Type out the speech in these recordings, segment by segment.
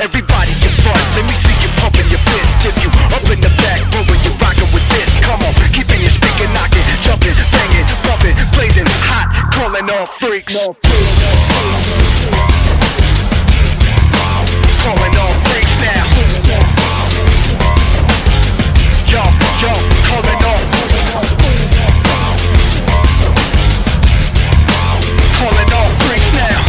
Everybody can front, let me see you pumping your fist. If you up in the back row and you're rocking with this, come on, keeping your speaker knocking, jumping, banging, bumping, blazing, hot, calling all freaks. No freaks. Calling all freaks now. Yo, yo, calling all freaks. Calling all freaks now.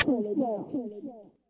That's right.